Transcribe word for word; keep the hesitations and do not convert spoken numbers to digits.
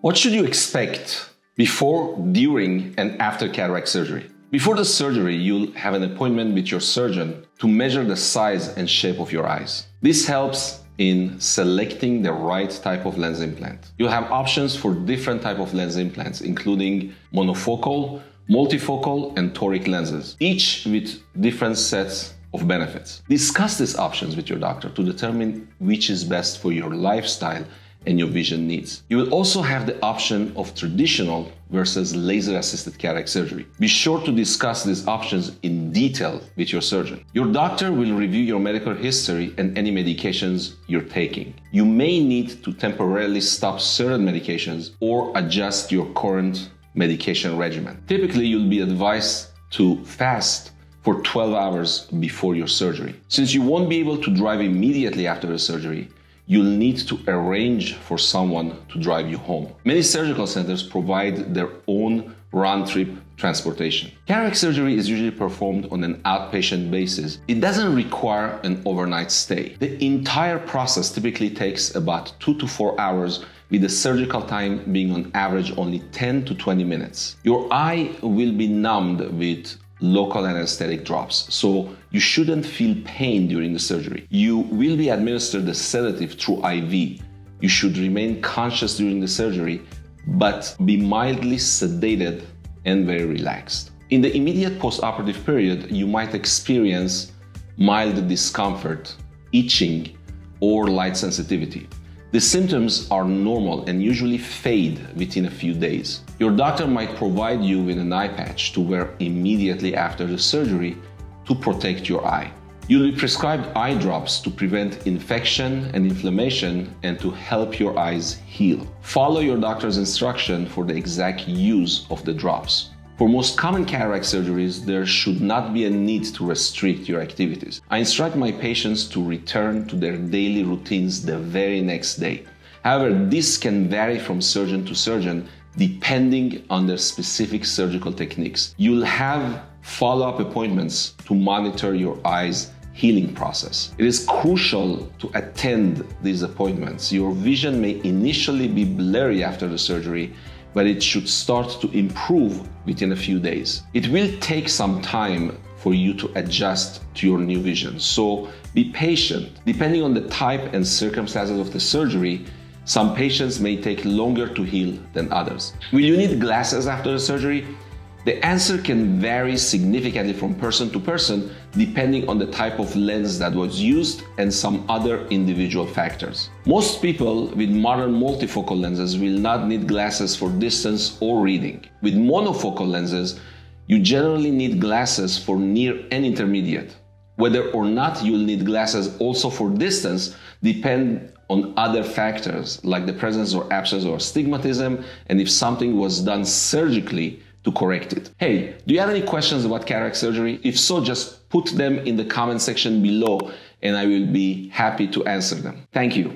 What should you expect before, during, and after cataract surgery? Before the surgery, you'll have an appointment with your surgeon to measure the size and shape of your eyes. This helps in selecting the right type of lens implant. You'll have options for different type of lens implants, including monofocal, multifocal, and toric lenses, each with different sets of benefits. Discuss these options with your doctor to determine which is best for your lifestyle and your vision needs. You will also have the option of traditional versus laser-assisted cataract surgery. Be sure to discuss these options in detail with your surgeon. Your doctor will review your medical history and any medications you're taking. You may need to temporarily stop certain medications or adjust your current medication regimen. Typically, you'll be advised to fast for twelve hours before your surgery. Since you won't be able to drive immediately after the surgery, you'll need to arrange for someone to drive you home. Many surgical centers provide their own round-trip transportation. Cataract surgery is usually performed on an outpatient basis. It doesn't require an overnight stay. The entire process typically takes about two to four hours, with the surgical time being on average only ten to twenty minutes. Your eye will be numbed with local anesthetic drops, so you shouldn't feel pain during the surgery. You will be administered the sedative through I V. You should remain conscious during the surgery, but be mildly sedated and very relaxed. In the immediate postoperative period, you might experience mild discomfort, itching, or light sensitivity. The symptoms are normal and usually fade within a few days. Your doctor might provide you with an eye patch to wear immediately after the surgery to protect your eye. You'll be prescribed eye drops to prevent infection and inflammation and to help your eyes heal. Follow your doctor's instruction for the exact use of the drops. For most common cataract surgeries, there should not be a need to restrict your activities. I instruct my patients to return to their daily routines the very next day. However, this can vary from surgeon to surgeon depending on their specific surgical techniques. You'll have follow-up appointments to monitor your eyes' healing process. It is crucial to attend these appointments. Your vision may initially be blurry after the surgery, but it should start to improve within a few days. It will take some time for you to adjust to your new vision, so be patient. Depending on the type and circumstances of the surgery, some patients may take longer to heal than others. Will you need glasses after the surgery? The answer can vary significantly from person to person depending on the type of lens that was used and some other individual factors. Most people with modern multifocal lenses will not need glasses for distance or reading. With monofocal lenses, you generally need glasses for near and intermediate. Whether or not you'll need glasses also for distance depends on other factors like the presence or absence of astigmatism and if something was done surgically to correct it. Hey, do you have any questions about cataract surgery? If so, just put them in the comment section below and I will be happy to answer them. Thank you.